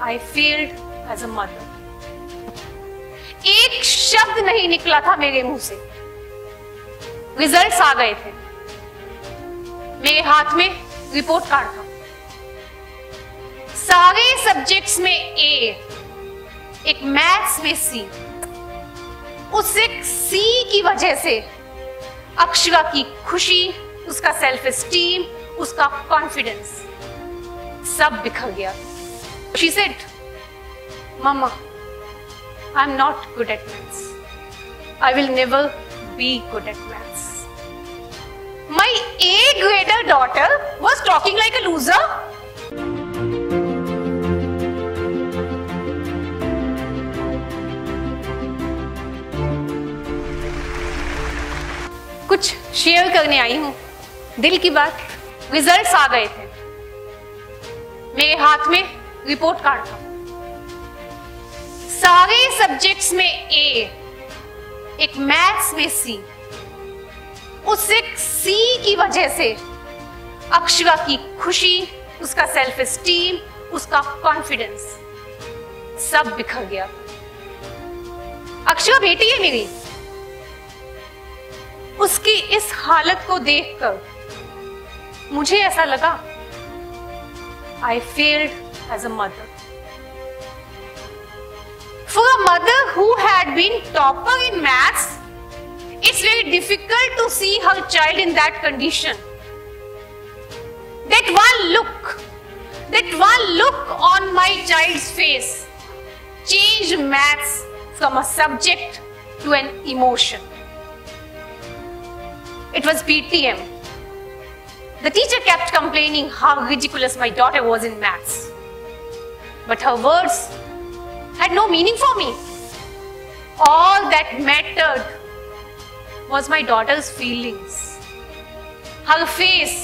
I failed as a mother. एक शब्द नहीं निकला था मेरे मुंह से. रिजल्ट्स आ गए थे. मेरे हाथ में रिपोर्ट कार्ड था. सारे सब्जेक्ट्स में ए, एक मैथ्स में सी. उस एक सी की वजह से अक्षरा की खुशी, उसका सेल्फ एस्टीम, उसका कॉन्फिडेंस सब बिखर गया. She said, "Mama, I'm not good at maths. I will never be good at maths." My A-grader daughter was talking like a loser. कुछ शेयर करने आई हूँ, दिल की बात. रिजल्ट्स आ गए थे. मेरे हाथ में रिपोर्ट कार्ड था. सारे सब्जेक्ट्स में ए, एक मैथ्स में सी. उस एक सी की वजह से अक्षरा की खुशी, उसका सेल्फ एस्टीम, उसका कॉन्फिडेंस सब बिखर गया. अक्षरा बेटी है मेरी. उसकी इस हालत को देखकर मुझे ऐसा लगा I failed as a mother. For a mother who had been topper in maths, it's very difficult to see her child in that condition. That one look on my child's face changed maths from a subject to an emotion. It was PTM. The teacher kept complaining how ridiculous my daughter was in maths. But her words had no meaning for me. All that mattered was my daughter's feelings. Her face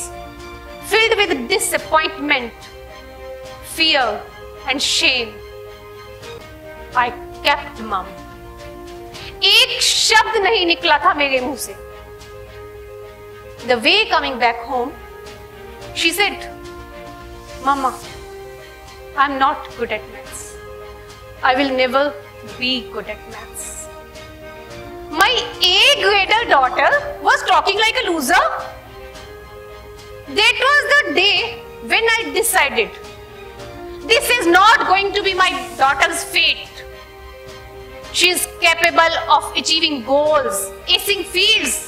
filled with disappointment, fear and shame. I kept mum. एक शब्द नहीं निकला था मेरे मुंह से. The way coming back home, she said, "Mama, I'm not good at maths. I will never be good at maths." My A-grader daughter was talking like a loser. That was the day when I decided, this is not going to be my daughter's fate. She is capable of achieving goals, acing fields.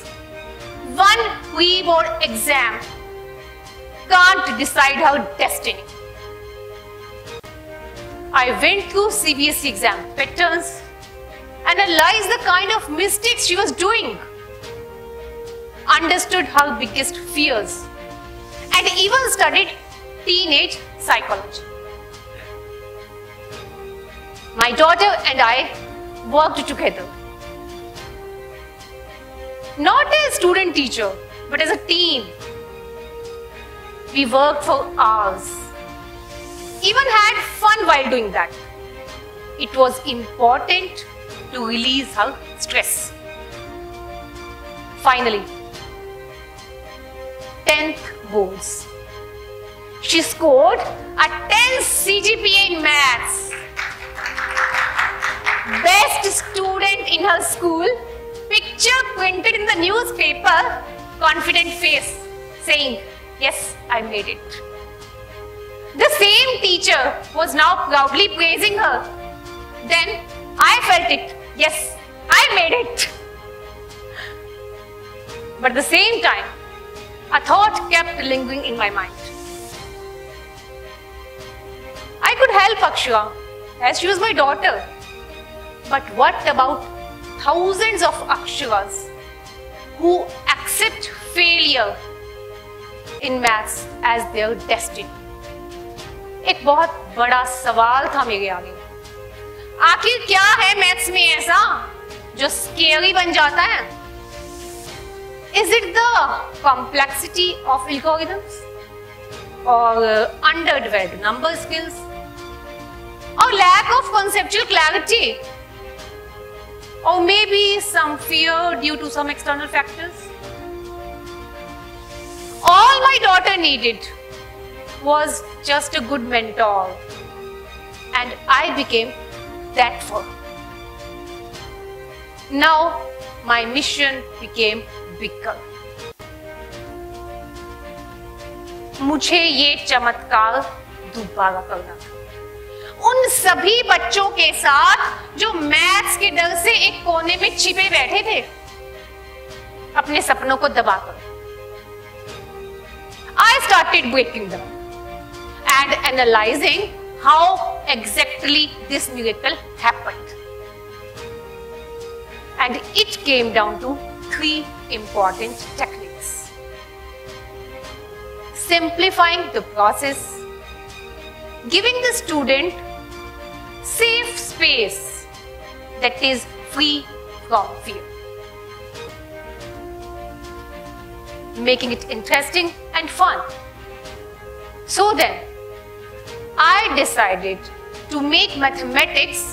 One pre-board exam can't decide her destiny. I went through CBSE exam patterns, analyzed the kind of mistakes she was doing, understood her biggest fears, and even studied teenage psychology. My daughter and I worked together. Not as student teacher, but as a team. We worked for hours, even had fun while doing that. It was important to release her stress. Finally, 10th boards. She scored a 10 CGPA in maths. Best student in her school. Picture printed in the newspaper, confident face saying, "Yes, I made it." The same teacher was now proudly praising her. Then I felt it. Yes, I made it. But at the same time, a thought kept lingering in my mind. I could help Akshya, as she was my daughter. But what about thousands of Akshyas who accept failure in maths as their destiny? एक बहुत बड़ा सवाल था मेरे आगे. आखिर क्या है मैथ्स में ऐसा जो स्केरी बन जाता है? Is it the complexity of algorithms, or underdeveloped number skills, or lack of conceptual clarity? Or maybe some fear due to some external factors. All my daughter needed was just a good mentor and I became that firm. Now my mission became bigger. मुझे ये चमत्कार दोबारा करना था उन सभी बच्चों के साथ जो मैथ्स के डर से एक कोने में छिपे बैठे थे अपने सपनों को दबाकर. I started breaking them and analyzing how exactly this miracle happened. And it came down to three important techniques. Simplifying the process, giving the student safe space that is free from fear, making it interesting and fun. So then, I decided to make mathematics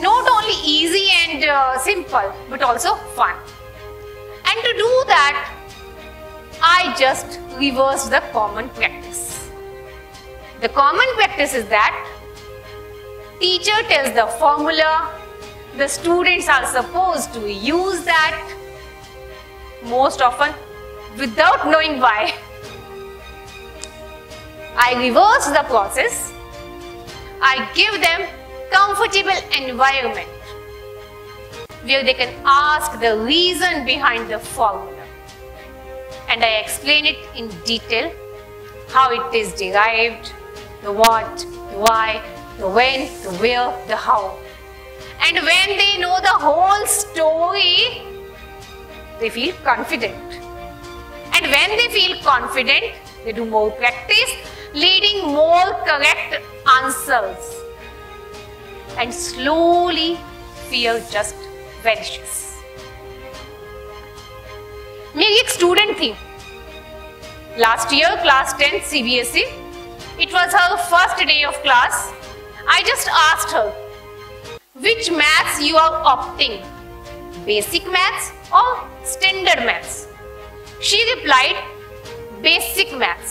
not only easy and simple, but also fun. And to do that, I just reversed the common practice. The common practice is that teacher tells the formula, the students are supposed to use that, most often without knowing why. I reverse the process. I give them comfortable environment where they can ask the reason behind the formula, and I explain it in detail, how it is derived, the what, the why, the when, the where, the how. And when they know the whole story, they feel confident. And when they feel confident, they do more practice, leading more correct answers. And slowly, fear just vanishes. मेरी एक student थी. Last year, class 10 CBSE. It was her first day of class. I just asked her, which maths you are opting? Basic maths or standard maths? She replied, basic maths.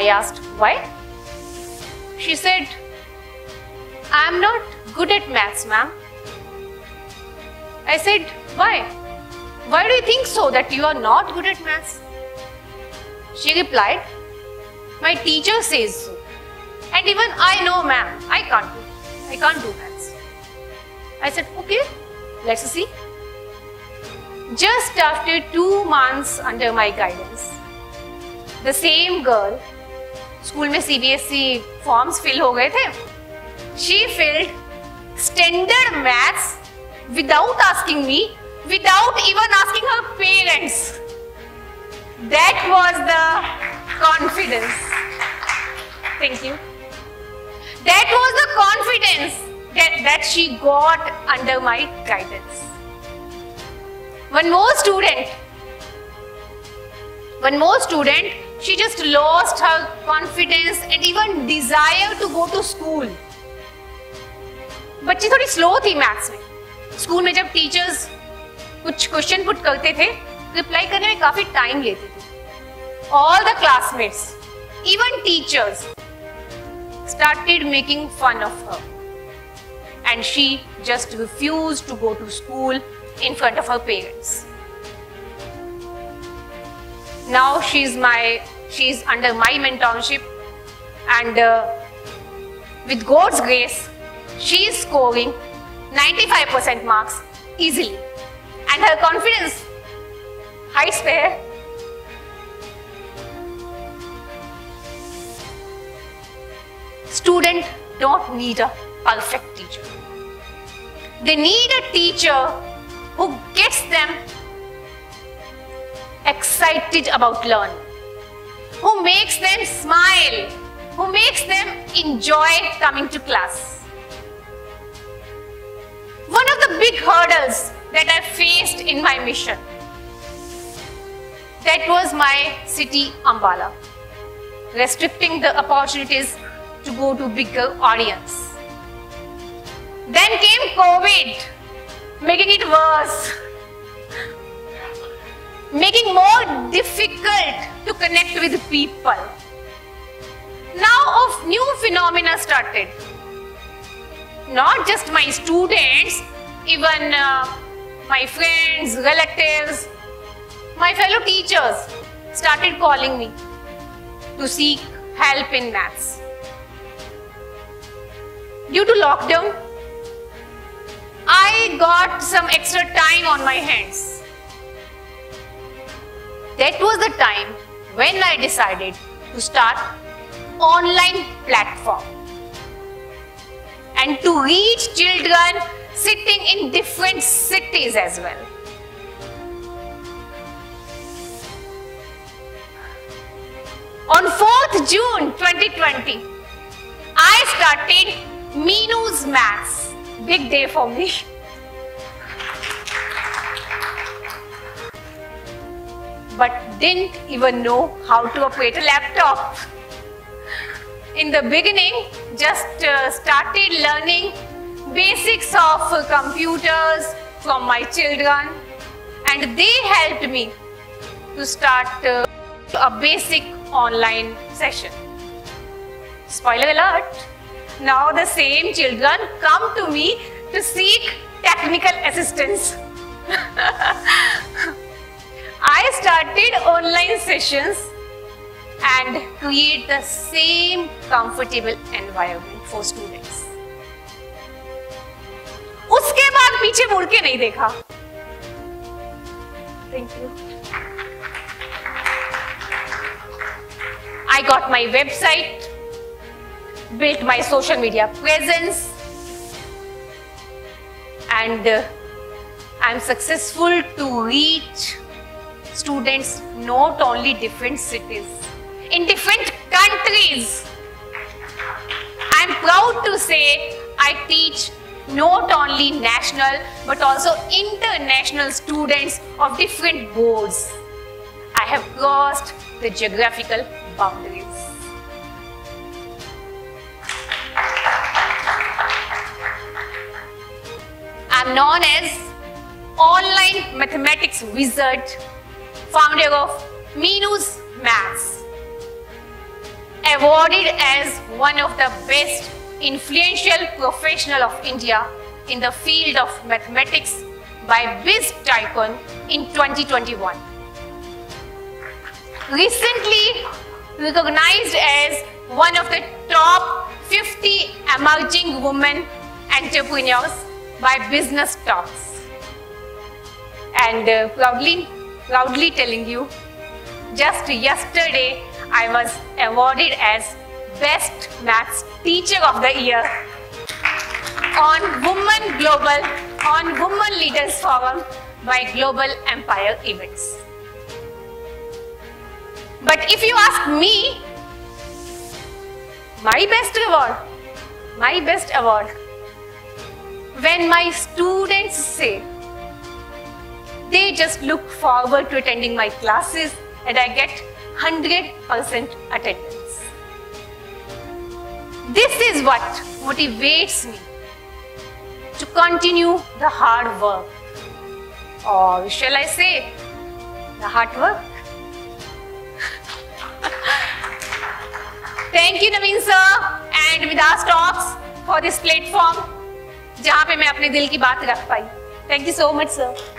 I asked, why? She said, I am not good at maths, ma'am. I said, why? Why do you think so that you are not good at maths? She replied, my teacher says so. And even I know, ma'am, I can't do maths. I said, okay, let's see. Just after 2 months under my guidance, the same girl, school में CBSE forms fill हो गए थे. She filled standard maths without asking me, without even asking her parents. That was the confidence. Thank you. That was the confidence that she got under my guidance. One more student, she just lost her confidence and even desire to go to school. बच्ची थोड़ी slow थी maths में. School में जब teachers कुछ question put करते थे, reply करने में काफी टाइम लेते थे. All the classmates, even teachers, started making fun of her, and she just refused to go to school in front of her parents. Now she's under my mentorship, and with God's grace, she is scoring 95% marks easily, and her confidence heights there. Students don't need a perfect teacher. They need a teacher who gets them excited about learning, who makes them smile, who makes them enjoy coming to class. One of the big hurdles that I faced in my mission, that was my city Ambala, restricting the opportunities to go to bigger audience. Then came COVID, making it worse, making more difficult to connect with people. Now a new phenomena started, not just my students, even my friends, relatives, my fellow teachers started calling me to seek help in maths. Due to lockdown, I got some extra time on my hands. That was the time when I decided to start an online platform and to reach children sitting in different cities as well. On 4th June 2020, I started Meenu's Maths. Big day for me. But didn't even know how to operate a laptop. In the beginning, just started learning basics of computers from my children, and they helped me to start a basic online session. Spoiler alert, now the same children come to me to seek technical assistance. I started online sessions and create the same comfortable environment for students. उसके बाद पीछे मुड़ के नहीं देखा. Thank you. I got my website, built my social media presence, and I'm successful to reach students not only different cities, in different countries. I'm proud to say I teach not only national but also international students of different boards. I have crossed the geographical boundaries. I'm known as online mathematics wizard, founder of Meenu's Maths, awarded as one of the best influential professional of India in the field of mathematics by BizTycon in 2021. Recently recognized as one of the top 50 emerging women entrepreneurs by Business Talks. And proudly telling you, just yesterday I was awarded as Best Maths Teacher of the Year on Women Leaders Forum by Global Empire events. But if you ask me, my best award, when my students say they just look forward to attending my classes and I get 100% attendance. This is what motivates me to continue the hard work, or shall I say, the hard work. Thank you Naveen sir and Midas Talks for this platform, जहाँ पे मैं अपने दिल की बात रख पाई. Thank you so much sir.